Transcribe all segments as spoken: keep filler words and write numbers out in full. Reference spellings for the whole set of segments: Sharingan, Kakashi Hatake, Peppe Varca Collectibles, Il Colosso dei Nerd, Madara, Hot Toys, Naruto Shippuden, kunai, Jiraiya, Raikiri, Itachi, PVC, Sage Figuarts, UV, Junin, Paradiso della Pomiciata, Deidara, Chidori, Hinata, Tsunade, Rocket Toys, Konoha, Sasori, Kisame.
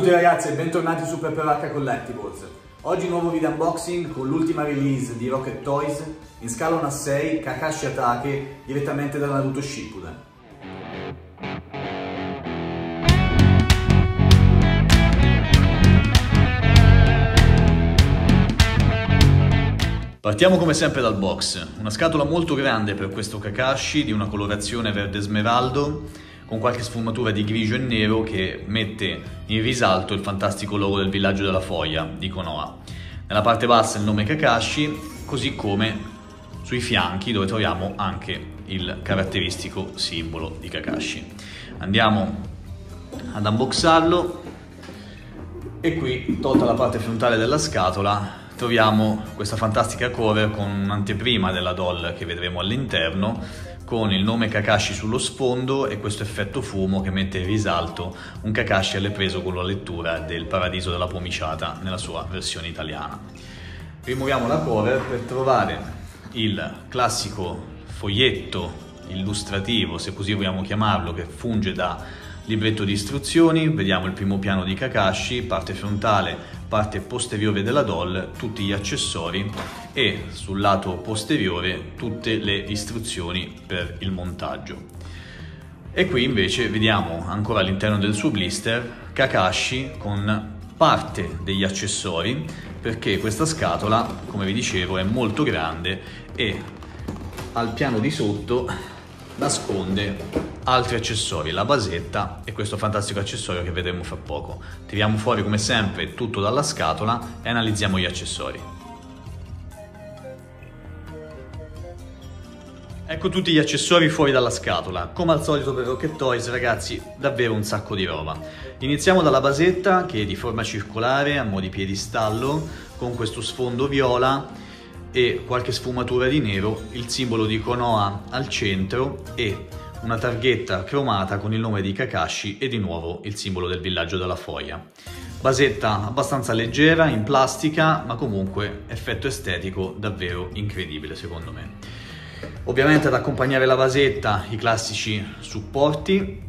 tutti ragazzi e bentornati su Peppe Varca Collectibles. Oggi nuovo video unboxing con l'ultima release di Rocket Toys in scala uno a sei, Kakashi Hatake, direttamente da Naruto Shippuden. Partiamo come sempre dal box, una scatola molto grande per questo Kakashi di una colorazione verde smeraldo con qualche sfumatura di grigio e nero che mette in risalto il fantastico logo del villaggio della foglia di Konoha. Nella parte bassa il nome Kakashi, così come sui fianchi dove troviamo anche il caratteristico simbolo di Kakashi. Andiamo ad unboxarlo e qui, tolta la parte frontale della scatola, troviamo questa fantastica cover con un'anteprima della doll che vedremo all'interno, con il nome Kakashi sullo sfondo e questo effetto fumo che mette in risalto un Kakashi alle prese con la lettura del Paradiso della Pomiciata nella sua versione italiana. Rimuoviamo la cover per trovare il classico foglietto illustrativo, se così vogliamo chiamarlo, che funge da libretto di istruzioni. Vediamo il primo piano di Kakashi, parte frontale, parte posteriore della doll, tutti gli accessori e sul lato posteriore tutte le istruzioni per il montaggio. E qui invece vediamo ancora all'interno del suo blister Kakashi con parte degli accessori, perché questa scatola, come vi dicevo, è molto grande e al piano di sotto nasconde altri accessori, la basetta e questo fantastico accessorio che vedremo fra poco. Tiriamo fuori come sempre tutto dalla scatola e analizziamo gli accessori. Ecco tutti gli accessori fuori dalla scatola. Come al solito per Rocket Toys ragazzi, davvero un sacco di roba. Iniziamo dalla basetta, che è di forma circolare a mo' di piedistallo con questo sfondo viola e qualche sfumatura di nero, il simbolo di Konoha al centro e una targhetta cromata con il nome di Kakashi e di nuovo il simbolo del villaggio della foglia. Basetta abbastanza leggera, in plastica, ma comunque effetto estetico davvero incredibile secondo me. Ovviamente ad accompagnare la basetta i classici supporti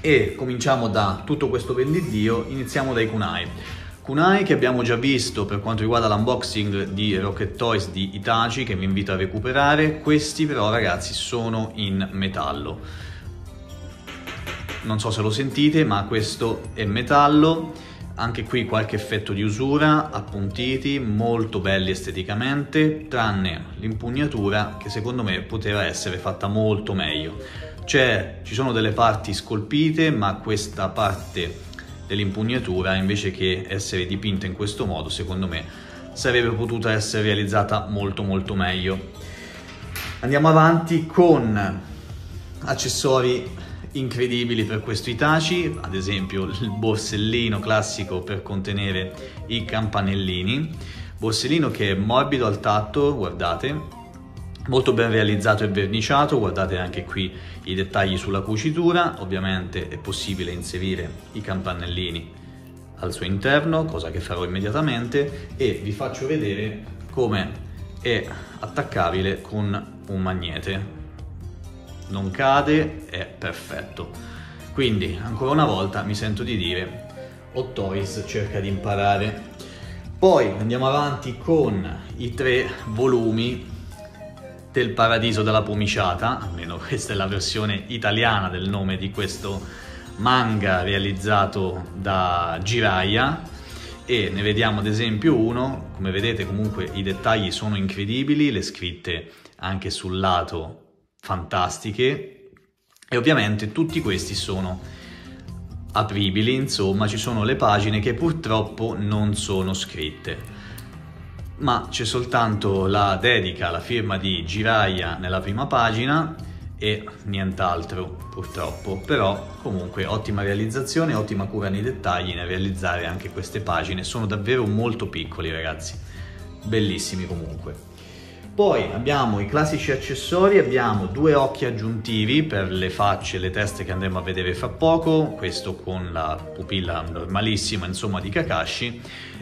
e cominciamo da tutto questo bendidio, iniziamo dai kunai. Kunai che abbiamo già visto per quanto riguarda l'unboxing di Rocket Toys di Itachi, che vi invito a recuperare. Questi però ragazzi sono in metallo, non so se lo sentite, ma questo è metallo, anche qui qualche effetto di usura, appuntiti, molto belli esteticamente, tranne l'impugnatura che secondo me poteva essere fatta molto meglio. Cioè, ci sono delle parti scolpite, ma questa parte dell'impugnatura, invece che essere dipinta in questo modo, secondo me sarebbe potuta essere realizzata molto molto meglio. Andiamo avanti con accessori incredibili per questo Itachi, ad esempio il borsellino classico per contenere i campanellini, borsellino che è morbido al tatto, guardate, molto ben realizzato e verniciato, guardate anche qui i dettagli sulla cucitura. Ovviamente è possibile inserire i campanellini al suo interno, cosa che farò immediatamente, e vi faccio vedere come è attaccabile con un magnete. Non cade, è perfetto. Quindi ancora una volta mi sento di dire Hot Toys cerca di imparare. Poi andiamo avanti con i tre volumi del Paradiso della Pomiciata, almeno questa è la versione italiana del nome di questo manga realizzato da Jiraiya, e ne vediamo ad esempio uno. Come vedete comunque i dettagli sono incredibili, le scritte anche sul lato fantastiche, e ovviamente tutti questi sono apribili, insomma ci sono le pagine che purtroppo non sono scritte, ma c'è soltanto la dedica, la firma di Jiraiya nella prima pagina e nient'altro purtroppo. Però comunque ottima realizzazione, ottima cura nei dettagli nel realizzare anche queste pagine, sono davvero molto piccoli ragazzi, bellissimi comunque. Poi abbiamo i classici accessori, abbiamo due occhi aggiuntivi per le facce e le teste che andremo a vedere fra poco, questo con la pupilla normalissima insomma di Kakashi,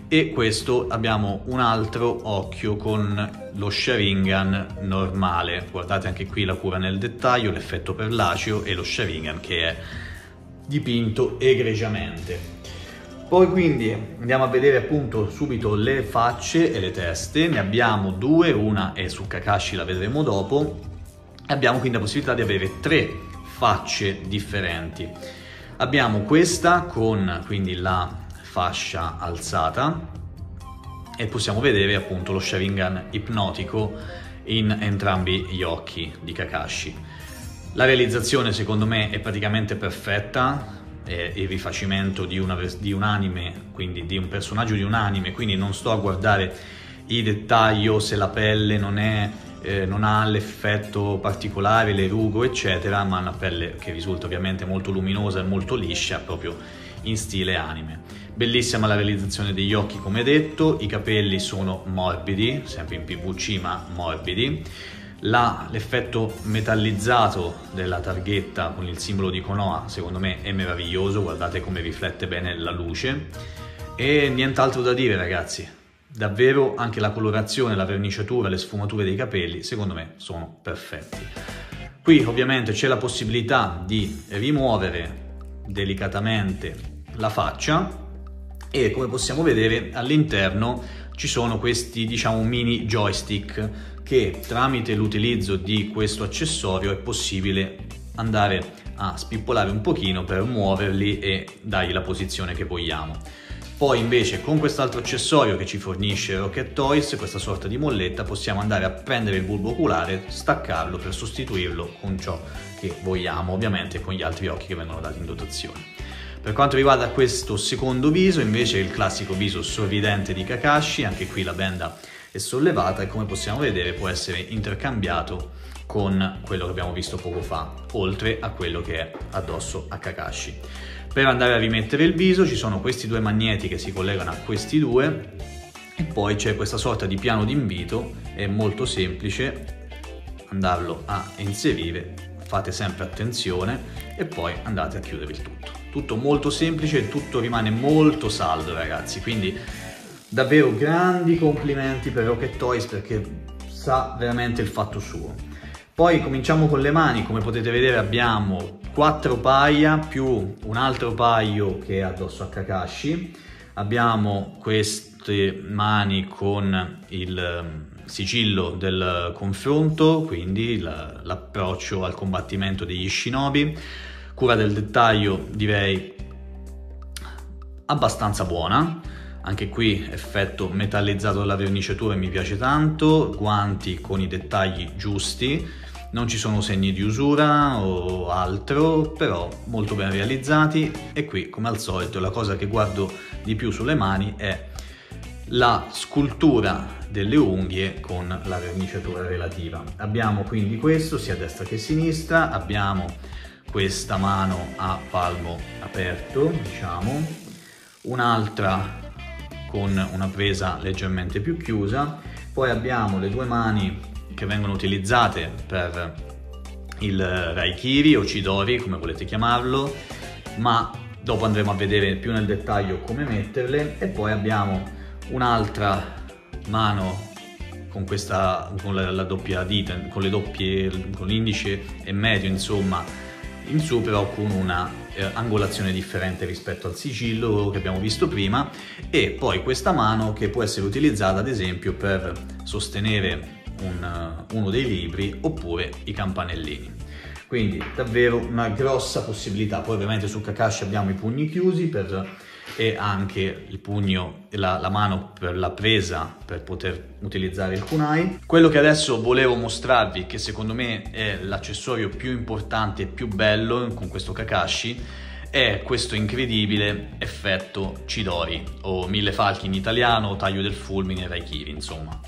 e questo abbiamo un altro occhio con lo Sharingan normale, guardate anche qui la cura nel dettaglio, l'effetto perlaceo e lo Sharingan che è dipinto egregiamente. Poi quindi andiamo a vedere appunto subito le facce e le teste, ne abbiamo due, una è su Kakashi, la vedremo dopo. Abbiamo quindi la possibilità di avere tre facce differenti. Abbiamo questa con quindi la fascia alzata e possiamo vedere appunto lo Sharingan ipnotico in entrambi gli occhi di Kakashi. La realizzazione secondo me è praticamente perfetta, è il rifacimento di, una, di un anime, quindi di un personaggio di un anime, quindi non sto a guardare i dettagli, se la pelle non, è, eh, non ha l'effetto particolare, le rughe eccetera, ma una pelle che risulta ovviamente molto luminosa e molto liscia, proprio in stile anime. Bellissima la realizzazione degli occhi come detto, i capelli sono morbidi, sempre in P V C ma morbidi. L'effetto metallizzato della targhetta con il simbolo di Konoha secondo me è meraviglioso, guardate come riflette bene la luce e nient'altro da dire ragazzi, davvero anche la colorazione, la verniciatura, le sfumature dei capelli secondo me sono perfetti. Qui ovviamente c'è la possibilità di rimuovere delicatamente la faccia e come possiamo vedere all'interno ci sono questi diciamo mini joystick che tramite l'utilizzo di questo accessorio è possibile andare a spippolare un pochino per muoverli e dargli la posizione che vogliamo. Poi invece con quest'altro accessorio che ci fornisce Rocket Toys, questa sorta di molletta, possiamo andare a prendere il bulbo oculare, staccarlo per sostituirlo con ciò che vogliamo, ovviamente con gli altri occhi che vengono dati in dotazione. Per quanto riguarda questo secondo viso, invece il classico viso sorridente di Kakashi, anche qui la benda è sollevata e come possiamo vedere può essere intercambiato con quello che abbiamo visto poco fa, oltre a quello che è addosso a Kakashi. Per andare a rimettere il viso ci sono questi due magneti che si collegano a questi due e poi c'è questa sorta di piano d'invito, è molto semplice andarlo a inserire, fate sempre attenzione e poi andate a chiudere il tutto. Tutto molto semplice e tutto rimane molto saldo ragazzi, quindi davvero grandi complimenti per Rocket Toys perché sa veramente il fatto suo. Poi cominciamo con le mani, come potete vedere abbiamo quattro paia più un altro paio che è addosso a Kakashi, abbiamo queste mani con il sigillo del confronto, quindi l'approccio al combattimento degli shinobi, cura del dettaglio direi abbastanza buona, anche qui effetto metallizzato della verniciatura mi piace tanto, guanti con i dettagli giusti, non ci sono segni di usura o altro, però molto ben realizzati. E qui, come al solito, la cosa che guardo di più sulle mani è la scultura delle unghie con la verniciatura relativa. Abbiamo quindi questo, sia a destra che a sinistra, abbiamo questa mano a palmo aperto, diciamo, un'altra con una presa leggermente più chiusa, poi abbiamo le due mani che vengono utilizzate per il Raikiri o Chidori, come volete chiamarlo, ma dopo andremo a vedere più nel dettaglio come metterle. E poi abbiamo un'altra mano con questa con la, la doppia dita, con le doppie, con l'indice e medio insomma in su, però con una eh, angolazione differente rispetto al sigillo che abbiamo visto prima. E poi questa mano che può essere utilizzata ad esempio per sostenere Un, uno dei libri oppure i campanellini, quindi davvero una grossa possibilità. Poi ovviamente su Kakashi abbiamo i pugni chiusi per, e anche il pugno e la, la mano per la presa per poter utilizzare il kunai. Quello che adesso volevo mostrarvi, che secondo me è l'accessorio più importante e più bello con questo Kakashi, è questo incredibile effetto Chidori o mille falchi in italiano o taglio del fulmine Raikiri insomma.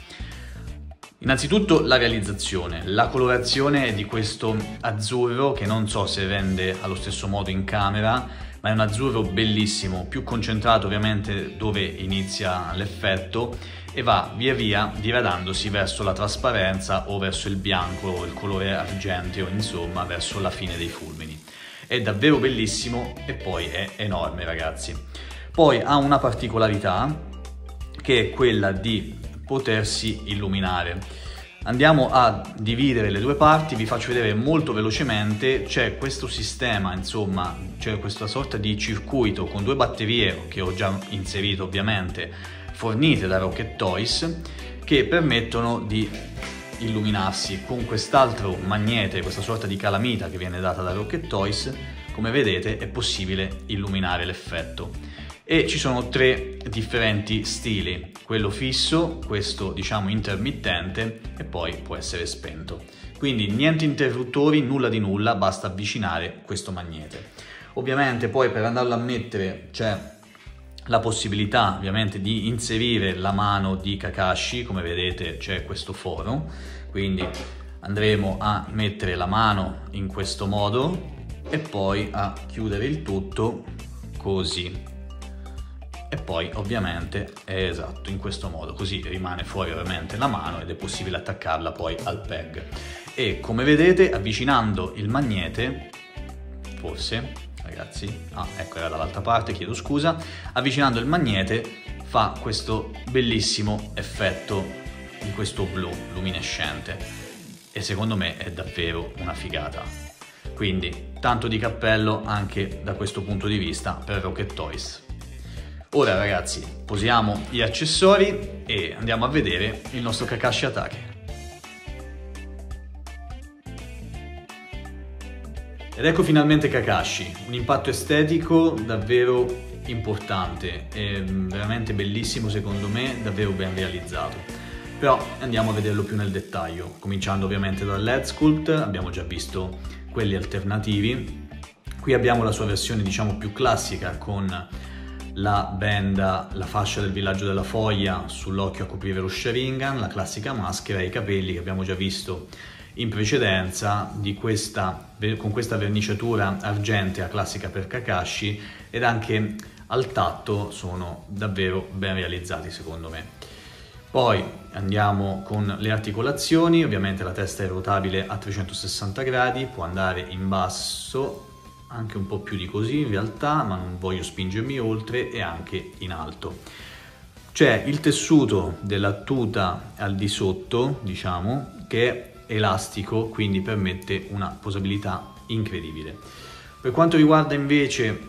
Innanzitutto la realizzazione, la colorazione è di questo azzurro che non so se rende allo stesso modo in camera, ma è un azzurro bellissimo, più concentrato ovviamente dove inizia l'effetto e va via via diradandosi verso la trasparenza o verso il bianco o il colore argenteo, insomma verso la fine dei fulmini. È davvero bellissimo e poi è enorme ragazzi. Poi ha una particolarità che è quella di potersi illuminare. Andiamo a dividere le due parti, vi faccio vedere molto velocemente. C'è questo sistema, insomma, c'è questa sorta di circuito con due batterie che ho già inserito ovviamente, fornite da Rocket Toys, che permettono di illuminarsi con quest'altro magnete, questa sorta di calamita che viene data da Rocket Toys. Come vedete è possibile illuminare l'effetto. E ci sono tre differenti stili, quello fisso, questo diciamo intermittente e poi può essere spento. Quindi niente interruttori, nulla di nulla, basta avvicinare questo magnete. Ovviamente poi per andarlo a mettere c'è la possibilità ovviamente di inserire la mano di Kakashi, come vedete c'è questo foro, quindi andremo a mettere la mano in questo modo e poi a chiudere il tutto così. E poi ovviamente è esatto in questo modo, così rimane fuori ovviamente la mano ed è possibile attaccarla poi al peg. E come vedete avvicinando il magnete, forse ragazzi, ah ecco era dall'altra parte, chiedo scusa, avvicinando il magnete fa questo bellissimo effetto di questo blu luminescente e secondo me è davvero una figata. Quindi tanto di cappello anche da questo punto di vista per Rocket Toys. Ora ragazzi, posiamo gli accessori e andiamo a vedere il nostro Kakashi Hatake. Ed ecco finalmente Kakashi, un impatto estetico davvero importante e veramente bellissimo secondo me, davvero ben realizzato. Però andiamo a vederlo più nel dettaglio, cominciando ovviamente dall'head sculpt, abbiamo già visto quelli alternativi. Qui abbiamo la sua versione diciamo più classica con la benda, la fascia del villaggio della foglia sull'occhio a coprire lo Sharingan, la classica maschera e i capelli che abbiamo già visto in precedenza di questa, con questa verniciatura argentea classica per Kakashi, ed anche al tatto sono davvero ben realizzati secondo me. Poi andiamo con le articolazioni, ovviamente la testa è rotabile a trecentosessanta gradi, può andare in basso anche un po' più di così in realtà, ma non voglio spingermi oltre, e anche in alto. C'è il tessuto della tuta al di sotto, diciamo, che è elastico, quindi permette una posabilità incredibile. Per quanto riguarda invece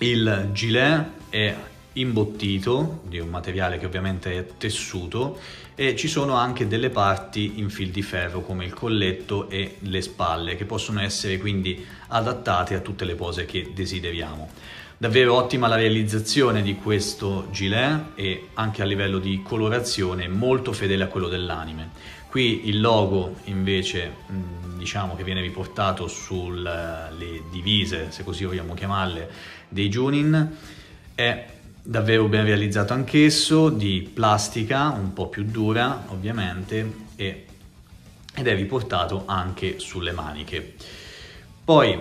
il gilet, è imbottito di un materiale che ovviamente è tessuto, e ci sono anche delle parti in fil di ferro come il colletto e le spalle che possono essere quindi adattate a tutte le pose che desideriamo. Davvero ottima la realizzazione di questo gilet e anche a livello di colorazione molto fedele a quello dell'anime. Qui il logo invece diciamo che viene riportato sulle divise, se così vogliamo chiamarle, dei Junin è davvero ben realizzato anch'esso, di plastica un po' più dura ovviamente, e, ed è riportato anche sulle maniche. Poi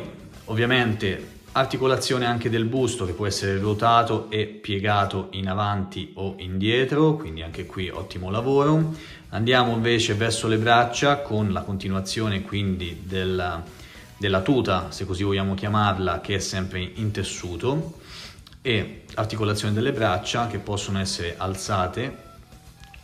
ovviamente articolazione anche del busto che può essere ruotato e piegato in avanti o indietro, quindi anche qui ottimo lavoro. Andiamo invece verso le braccia con la continuazione quindi della, della tuta, se così vogliamo chiamarla, che è sempre in tessuto, e articolazione delle braccia che possono essere alzate,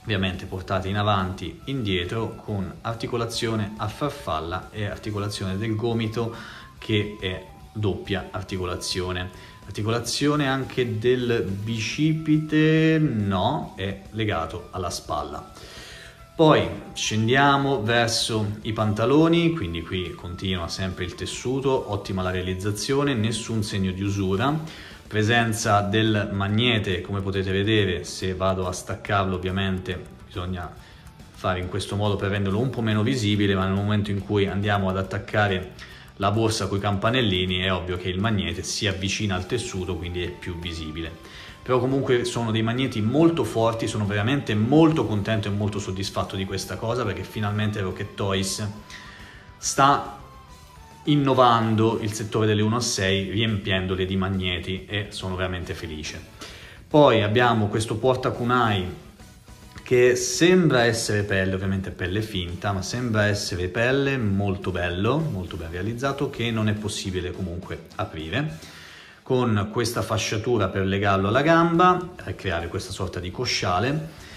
ovviamente portate in avanti, indietro, con articolazione a farfalla e articolazione del gomito che è doppia articolazione. Articolazione anche del bicipite, no, è legato alla spalla. Poi scendiamo verso i pantaloni, quindi qui continua sempre il tessuto, ottima la realizzazione, nessun segno di usura. Presenza del magnete, come potete vedere, se vado a staccarlo ovviamente bisogna fare in questo modo per renderlo un po' meno visibile, ma nel momento in cui andiamo ad attaccare la borsa con i campanellini è ovvio che il magnete si avvicina al tessuto, quindi è più visibile. Però comunque sono dei magneti molto forti, sono veramente molto contento e molto soddisfatto di questa cosa, perché finalmente Rocket Toys sta innovando il settore delle uno a sei riempiendole di magneti e sono veramente felice. Poi abbiamo questo porta kunai che sembra essere pelle, ovviamente pelle finta, ma sembra essere pelle, molto bello, molto ben realizzato, che non è possibile comunque aprire, con questa fasciatura per legarlo alla gamba e creare questa sorta di cosciale.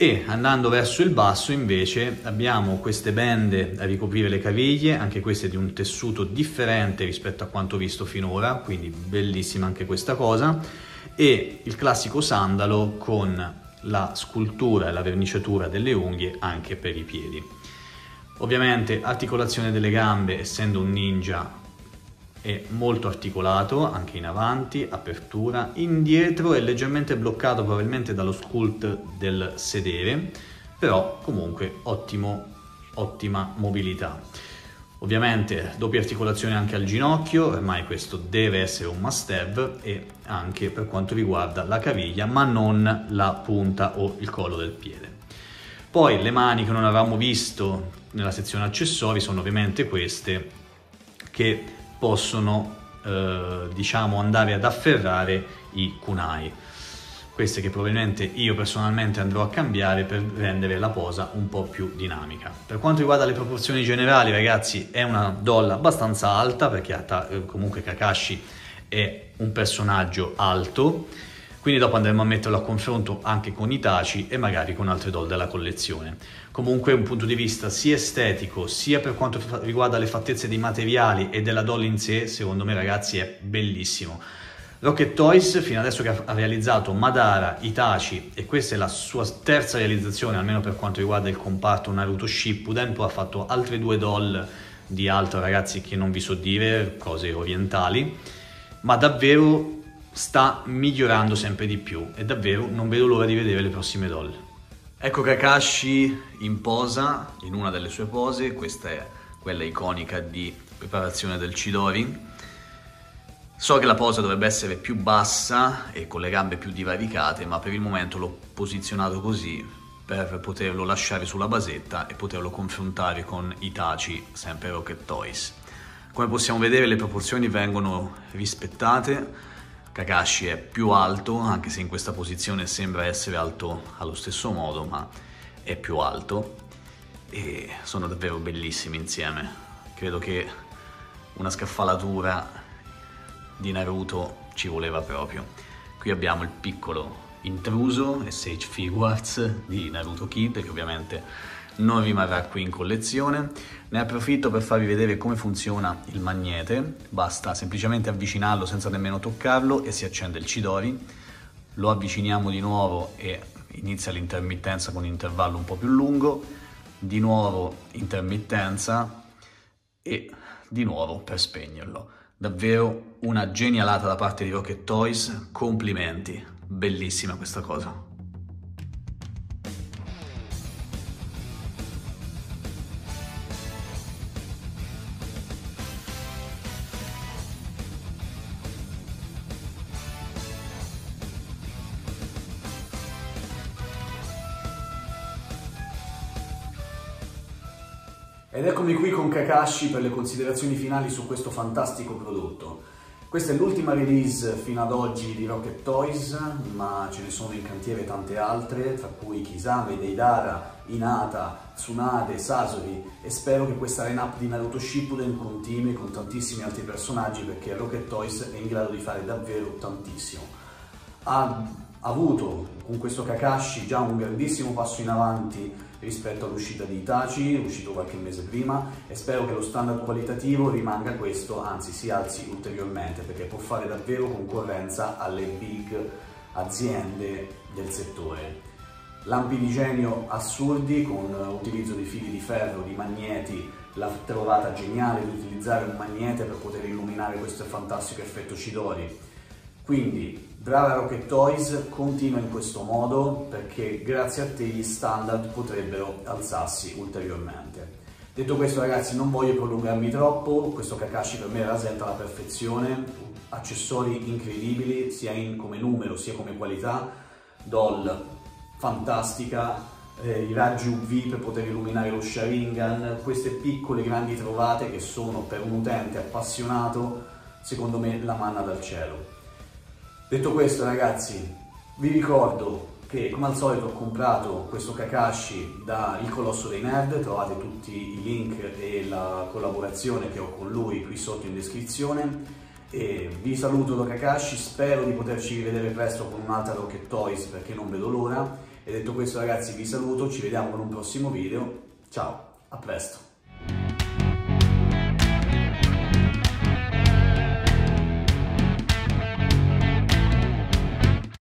E andando verso il basso invece abbiamo queste bende a ricoprire le caviglie, anche queste di un tessuto differente rispetto a quanto visto finora, quindi bellissima anche questa cosa, e il classico sandalo con la scultura e la verniciatura delle unghie anche per i piedi. Ovviamente articolazione delle gambe, essendo un ninja è molto articolato, anche in avanti, apertura, indietro è leggermente bloccato probabilmente dallo sculpt del sedere, però comunque ottimo, ottima mobilità. Ovviamente doppia articolazione anche al ginocchio, ormai questo deve essere un must have, e anche per quanto riguarda la caviglia, ma non la punta o il collo del piede. Poi le mani che non avevamo visto nella sezione accessori sono ovviamente queste, che possono eh, diciamo andare ad afferrare i kunai, queste che probabilmente io personalmente andrò a cambiare per rendere la posa un po' più dinamica. Per quanto riguarda le proporzioni generali, ragazzi, è una dolla abbastanza alta, perché comunque Kakashi è un personaggio alto, quindi dopo andremo a metterlo a confronto anche con Itachi e magari con altre doll della collezione. Comunque un punto di vista sia estetico sia per quanto riguarda le fattezze dei materiali e della doll in sé, secondo me ragazzi è bellissimo. Rocket Toys fino adesso che ha realizzato Madara, Itachi, e questa è la sua terza realizzazione almeno per quanto riguarda il comparto Naruto Shippuden, poi ha fatto altre due doll di altro ragazzi che non vi so dire, cose orientali, ma davvero sta migliorando sempre di più e davvero non vedo l'ora di vedere le prossime doll. Ecco Kakashi in posa, in una delle sue pose, questa è quella iconica di preparazione del Chidori. So che la posa dovrebbe essere più bassa e con le gambe più divaricate, ma per il momento l'ho posizionato così per poterlo lasciare sulla basetta e poterlo confrontare con Itachi, sempre Rocket Toys. Come possiamo vedere le proporzioni vengono rispettate, Kakashi è più alto, anche se in questa posizione sembra essere alto allo stesso modo, ma è più alto, e sono davvero bellissimi insieme. Credo che una scaffalatura di Naruto ci voleva proprio. Qui abbiamo il piccolo intruso e Sage Figuarts di Naruto Kid, che ovviamente non rimarrà qui in collezione. Ne approfitto per farvi vedere come funziona il magnete, basta semplicemente avvicinarlo senza nemmeno toccarlo e si accende il Chidori, lo avviciniamo di nuovo e inizia l'intermittenza con un intervallo un po' più lungo, di nuovo intermittenza e di nuovo per spegnerlo. Davvero una genialata da parte di Rocket Toys, complimenti, bellissima questa cosa. Ed eccomi qui con Kakashi per le considerazioni finali su questo fantastico prodotto. Questa è l'ultima release fino ad oggi di Rocket Toys, ma ce ne sono in cantiere tante altre, tra cui Kisame, Deidara, Hinata, Tsunade, Sasori, e spero che questa line-up di Naruto Shippuden continui con tantissimi altri personaggi, perché Rocket Toys è in grado di fare davvero tantissimo. Ha avuto con questo Kakashi già un grandissimo passo in avanti rispetto all'uscita di Itachi, uscito qualche mese prima, e spero che lo standard qualitativo rimanga questo, anzi si alzi ulteriormente, perché può fare davvero concorrenza alle big aziende del settore. Lampi di genio assurdi con utilizzo di fili di ferro, di magneti, l'ha trovata geniale di utilizzare un magnete per poter illuminare questo fantastico effetto Chidori. Quindi brava Rocket Toys, continua in questo modo, perché grazie a te gli standard potrebbero alzarsi ulteriormente. Detto questo ragazzi, non voglio prolungarmi troppo, questo Kakashi per me rasenta la perfezione, accessori incredibili sia in come numero sia come qualità, doll fantastica, eh, i raggi U V per poter illuminare lo Sharingan, queste piccole grandi trovate che sono per un utente appassionato secondo me la manna dal cielo. Detto questo ragazzi, vi ricordo che come al solito ho comprato questo Kakashi da Il Colosso dei Nerd, trovate tutti i link e la collaborazione che ho con lui qui sotto in descrizione, E vi saluto da Kakashi, spero di poterci rivedere presto con un'altra Rocket Toys perché non vedo l'ora. E detto questo ragazzi vi saluto, ci vediamo con un prossimo video, ciao, a presto!